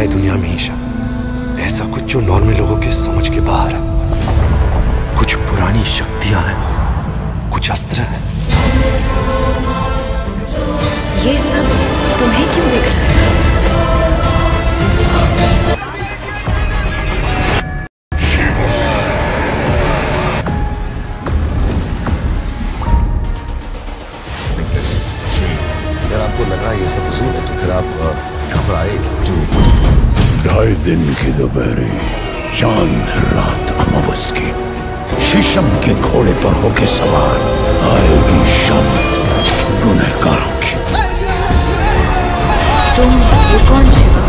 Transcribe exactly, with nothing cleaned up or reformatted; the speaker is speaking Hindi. रहा है दुनिया में ईशा, ऐसा कुछ जो नॉर्मल लोगों के समझ के बाहर है। कुछ पुरानी शक्तियां हैं, कुछ अस्त्र हैं। ये सब तुम्हें क्यों दिख रहा है? अगर आपको लगा ये सब फजूल है तो फिर आप घबराए क्यों? ढाई दिन की दोपहरी, चांद रात अमावस की, शीशम के घोड़े पर होके सवार आएगी शांत गुनहगारों की। तुम कौन हो?